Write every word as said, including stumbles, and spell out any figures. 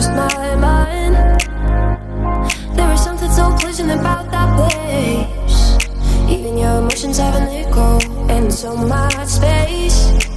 lost my mind. There was something so pleasant about that place. Even your emotions have an echo in so much space.